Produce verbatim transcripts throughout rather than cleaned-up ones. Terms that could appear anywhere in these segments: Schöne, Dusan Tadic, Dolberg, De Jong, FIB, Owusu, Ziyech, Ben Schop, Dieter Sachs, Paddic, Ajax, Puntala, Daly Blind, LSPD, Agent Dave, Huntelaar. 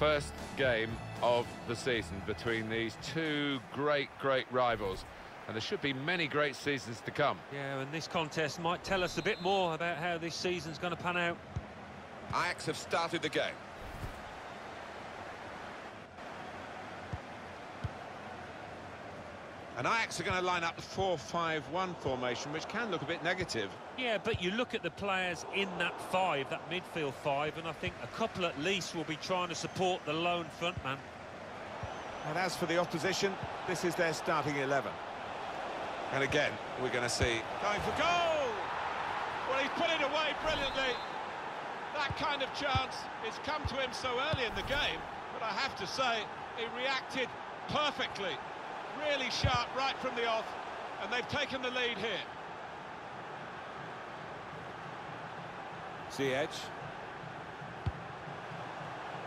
First game of the season between these two great, great rivals. And there should be many great seasons to come. Yeah, and this contest might tell us a bit more about how this season's going to pan out. Ajax have started the game. And Ajax are going to line up the four five one formation, which can look a bit negative. Yeah, but you look at the players in that five, that midfield five, and I think a couple at least will be trying to support the lone frontman. And as for the opposition, this is their starting eleven. And again, we're going to see... Going for goal! Well, he's put it away brilliantly. That kind of chance, it's come to him so early in the game, but I have to say, he reacted perfectly. Really sharp right from the off, and they've taken the lead here. Ziyech.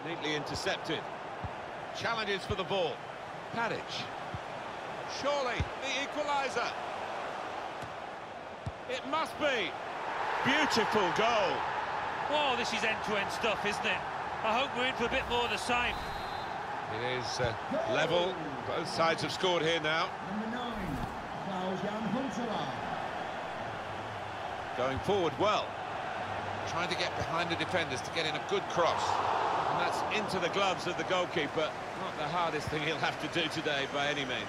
Neatly intercepted. Challenges for the ball. Paddic. Surely the equaliser. It must be. Beautiful goal. Whoa, this is end-to-end stuff, isn't it? I hope we're in for a bit more of the same. It is uh, level. Both sides have scored here now. Number nine, Huntelaar. Going forward well. Trying to get behind the defenders to get in a good cross. And that's into the gloves of the goalkeeper. Not the hardest thing he'll have to do today by any means.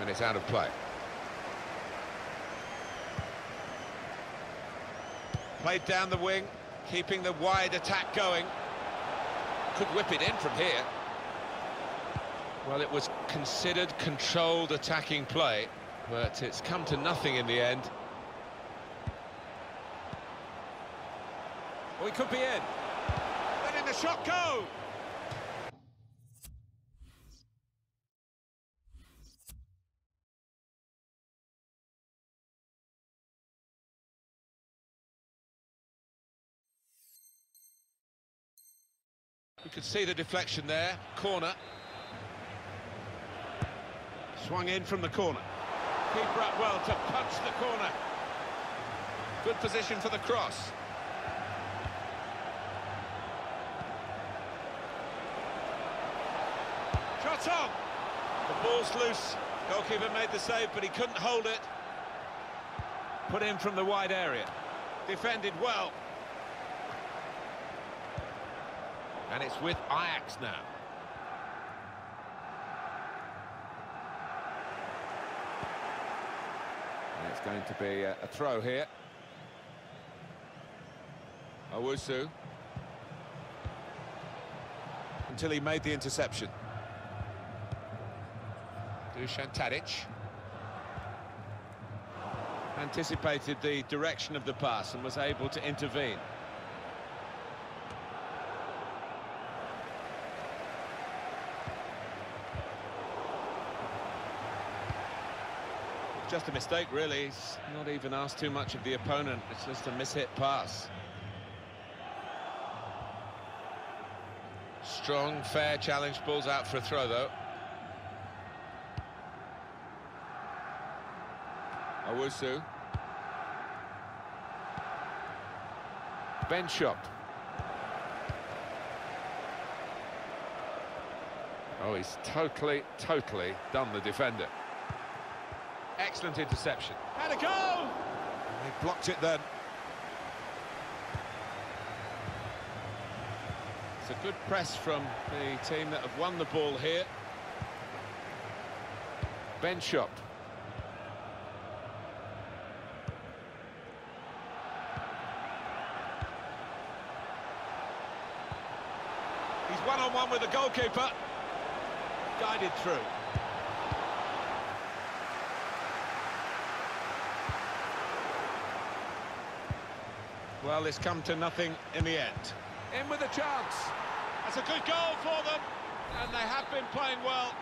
And it's out of play. Played down the wing, keeping the wide attack going. Could whip it in from here. Well, it was considered controlled attacking play, but it's come to nothing in the end. Well, he could be in. Letting the shot go! You could see the deflection there, corner. Swung in from the corner. Keeper up well to punch the corner. Good position for the cross. Shot on! The ball's loose. Goalkeeper made the save, but he couldn't hold it. Put in from the wide area. Defended well. And it's with Ajax now. And it's going to be a, a throw here. Owusu. Until he made the interception. Dusan Tadic. Anticipated the direction of the pass and was able to intervene. Just a mistake, really. He's not even asked too much of the opponent. It's just a mishit pass. Strong, fair challenge. Ball's out for a throw, though. Owusu. Ben Schop. Oh, he's totally, totally done the defender. Excellent interception. And a goal! They blocked it then. It's a good press from the team that have won the ball here. Ben Schop. He's one-on-one with the goalkeeper. Guided through. Well, it's come to nothing in the end. In with a chance. That's a good goal for them, and they have been playing well.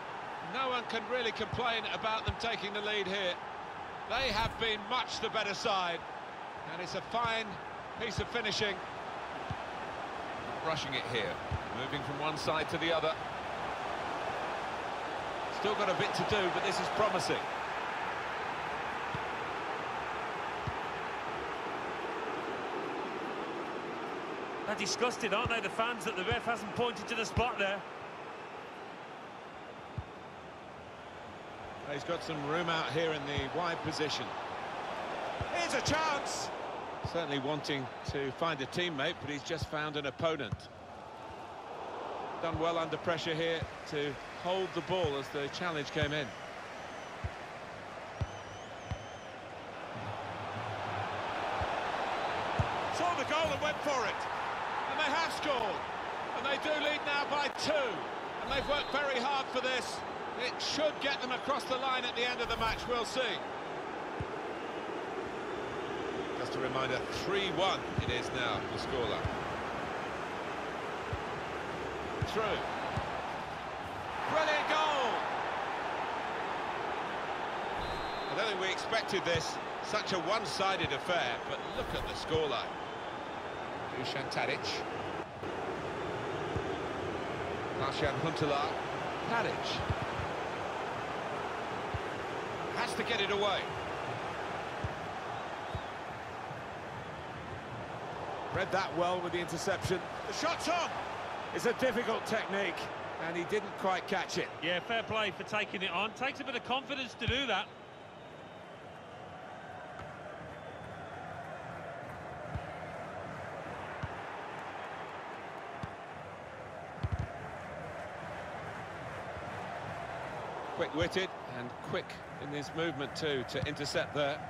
No one can really complain about them taking the lead here. They have been much the better side, and it's a fine piece of finishing. Rushing it here, moving from one side to the other. Still got a bit to do, but this is promising. They're disgusted, aren't they, the fans, that the ref hasn't pointed to the spot there. He's got some room out here in the wide position. Here's a chance! Certainly wanting to find a teammate, but he's just found an opponent. Done well under pressure here to hold the ball as the challenge came in. Saw the goal and went for it. And they have scored. And they do lead now by two. And they've worked very hard for this. It should get them across the line at the end of the match, we'll see. Just a reminder, three one it is now, the scoreline. Through. Brilliant goal! I don't think we expected this, such a one-sided affair, but look at the scoreline. Dusan Tadic. Martian Huntelaar. Paddic. Has to get it away. Read that well with the interception. The shot's on! It's a difficult technique, and he didn't quite catch it. Yeah, fair play for taking it on. Takes a bit of confidence to do that. Quick-witted and quick in his movement too to intercept there.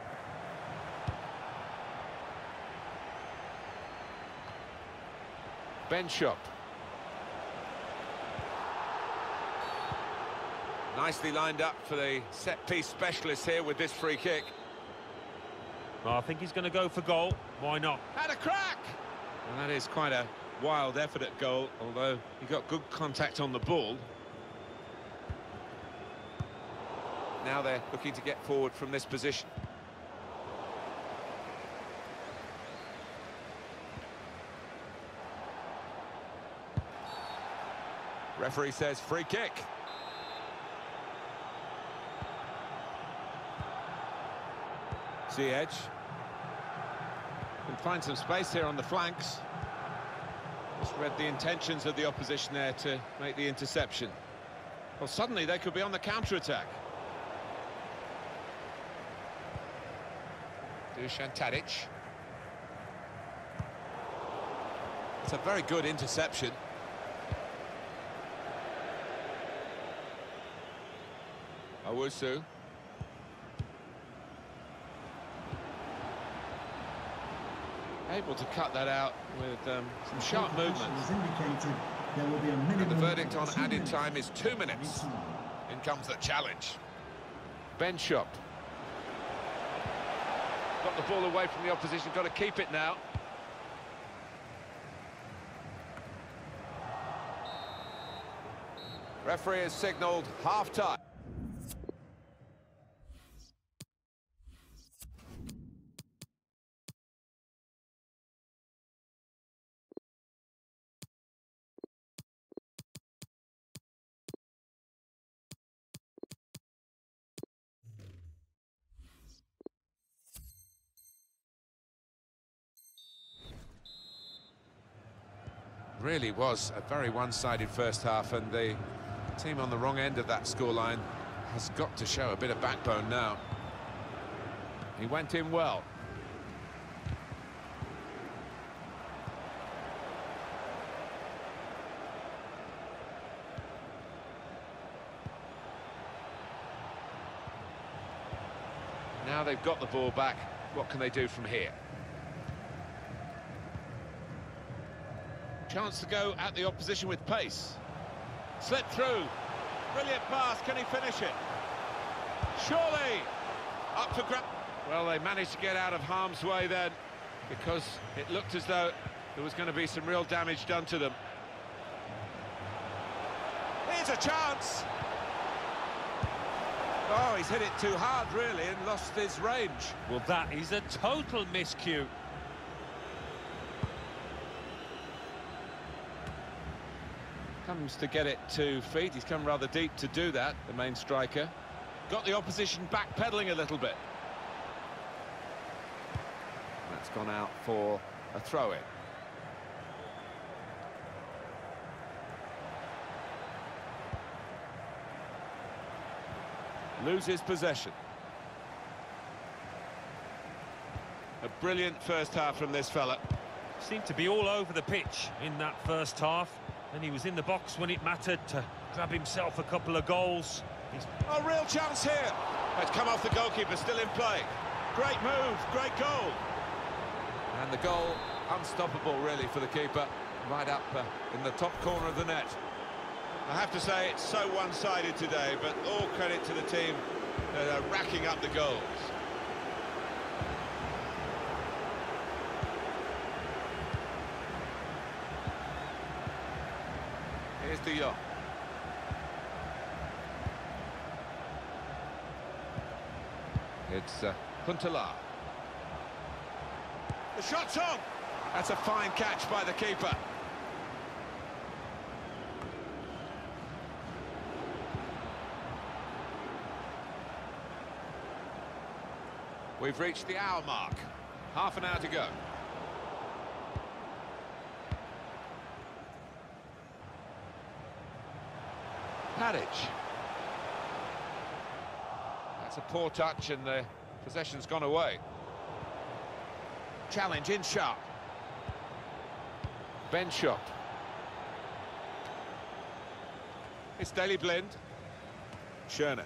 Ben Schop. Nicely lined up for the set-piece specialist here with this free kick. Well, I think he's going to go for goal. Why not? Had a crack! And that is quite a wild effort at goal, although he got good contact on the ball. Now they're looking to get forward from this position. Referee says free kick. Ziyech. Can find some space here on the flanks. Just read the intentions of the opposition there to make the interception. Well, suddenly they could be on the counter-attack. Dusan Tadic. It's a very good interception. Owusu. Able to cut that out with um, some sharp movement. There will be a minimum. And the verdict on added time is two minutes. In comes the challenge. Ben Schop. Got the ball away from the opposition, got to keep it now. Referee has signalled half-time. Really was a very one-sided first half, and the team on the wrong end of that scoreline has got to show a bit of backbone now. He went in well. Now they've got the ball back. What can they do from here? Chance to go at the opposition with pace. Slipped through. Brilliant pass. Can he finish it? Surely. Up for grab. Well, they managed to get out of harm's way then, because it looked as though there was going to be some real damage done to them. Here's a chance. Oh, he's hit it too hard, really, and lost his range. Well, that is a total miscue. Comes to get it to feet. He's come rather deep to do that, the main striker. Got the opposition backpedaling a little bit. That's gone out for a throw-in. loses possession. A brilliant first half from this fella. Seemed to be all over the pitch in that first half, and he was in the box when it mattered to grab himself a couple of goals. He's... a real chance here. It's come off the goalkeeper, still in play. Great move, great goal. And the goal, unstoppable really for the keeper, right up uh, in the top corner of the net. I have to say it's so one-sided today, but all credit to the team that are racking up the goals. Here's De Jong. It's uh, Puntala. The shot's on! That's a fine catch by the keeper. We've reached the hour mark. Half an hour to go. Paddic. That's a poor touch and the possession's gone away. Challenge in sharp. Ben Schop. It's Daly Blind. Schöne.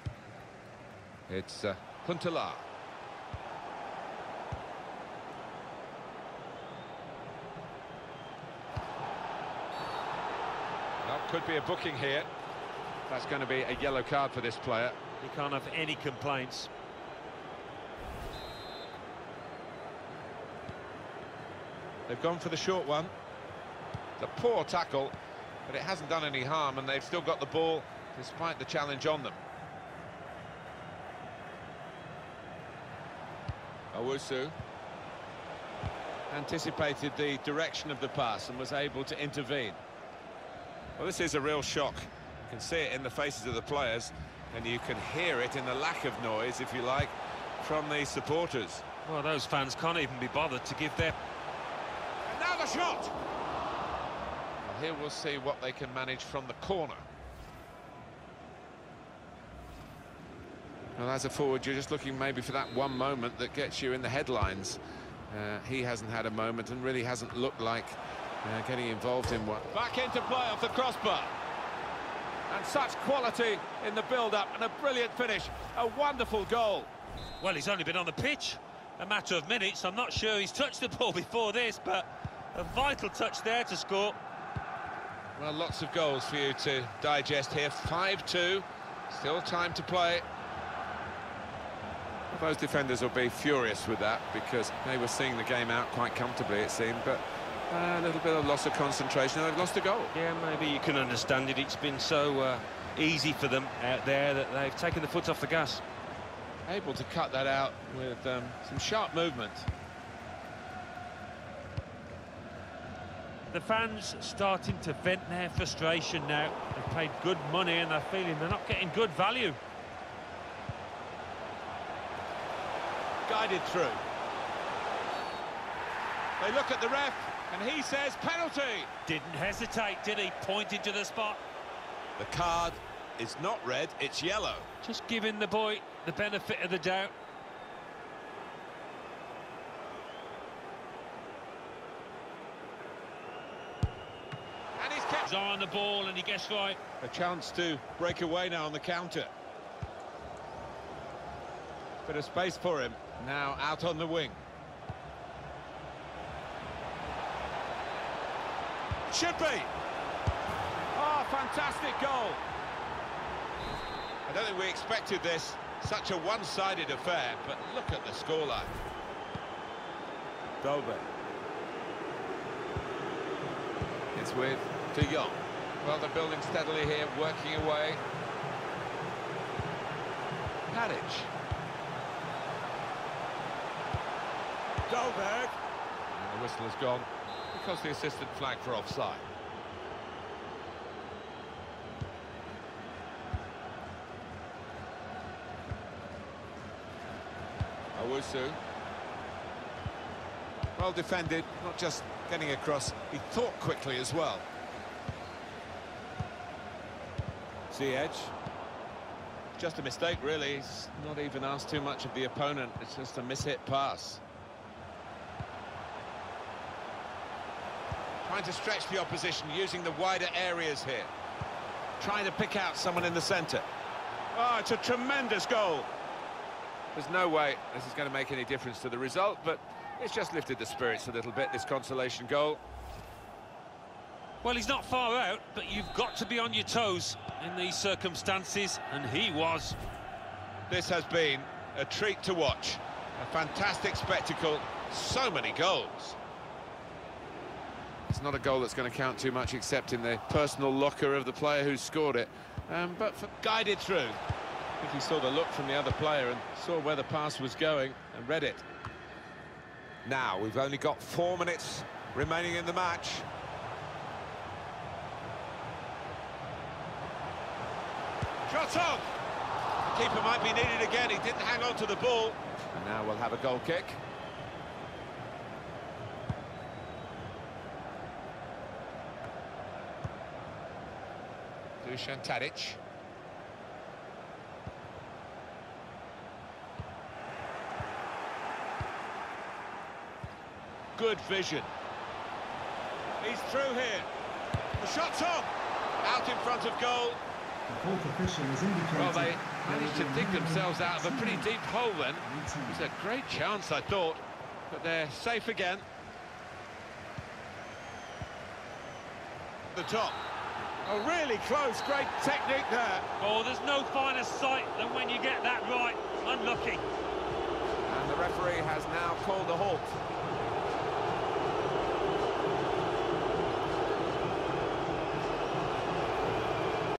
It's uh, Huntelaar. That could be a booking here. That's going to be a yellow card for this player. He can't have any complaints. They've gone for the short one. It's a poor tackle, but it hasn't done any harm, and they've still got the ball despite the challenge on them. Owusu anticipated the direction of the pass and was able to intervene. Well, this is a real shock. You can see it in the faces of the players, and you can hear it in the lack of noise, if you like, from the supporters. Well, those fans can't even be bothered to give their... Another shot! Well, here we'll see what they can manage from the corner. Well, as a forward, you're just looking maybe for that one moment that gets you in the headlines. Uh, he hasn't had a moment and really hasn't looked like uh, getting involved in what... Back into play off the crossbar. And such quality in the build-up, and a brilliant finish, a wonderful goal. Well, he's only been on the pitch a matter of minutes. I'm not sure he's touched the ball before this, but a vital touch there to score. Well, lots of goals for you to digest here. five two, still time to play. Those defenders will be furious with that, because they were seeing the game out quite comfortably, it seemed, but... Uh, a little bit of loss of concentration, and they've lost a goal. Yeah, maybe you can understand it. It's been so uh, easy for them out there that they've taken the foot off the gas. Able to cut that out with um, some sharp movement. The fans starting to vent their frustration now. They've paid good money and they're feeling they're not getting good value. Guided through. They look at the ref. And he says penalty. Didn't hesitate, did he? Pointed to the spot. The card is not red, it's yellow. Just giving the boy the benefit of the doubt. And he's kept his eye on the ball, and he gets right. A chance to break away now on the counter. Bit of space for him. Now out on the wing. Should be. Oh, fantastic goal. I don't think we expected this. Such a one-sided affair, but look at the scoreline. Dolberg. It's with De Jong. Well, they're building steadily here, working away. Paddic. Dolberg. And the whistle is gone. Because the assistant flag for offside. Owusu. Well defended, not just getting across, he thought quickly as well. Ziyech. Just a mistake, really. He's not even asked too much of the opponent. It's just a mishit pass. Trying to stretch the opposition, using the wider areas here. Trying to pick out someone in the centre. Oh, it's a tremendous goal. There's no way this is going to make any difference to the result, but it's just lifted the spirits a little bit, this consolation goal. Well, he's not far out, but you've got to be on your toes in these circumstances, and he was. This has been a treat to watch. A fantastic spectacle, so many goals. It's not a goal that's going to count too much except in the personal locker of the player who scored it. Um, but for... guided through. I think he saw the look from the other player and saw where the pass was going and read it. Now, we've only got four minutes remaining in the match. Shot on! The keeper might be needed again, he didn't hang on to the ball. And now we'll have a goal kick. Dusan Tadic. Good vision. He's through here. The shot's on! Out in front of goal. Well, they managed to dig themselves out of a pretty deep hole then. It was a great chance, I thought, but they're safe again. The top. Oh, really close, great technique there. Oh, there's no finer sight than when you get that right. Unlucky. And the referee has now called a halt.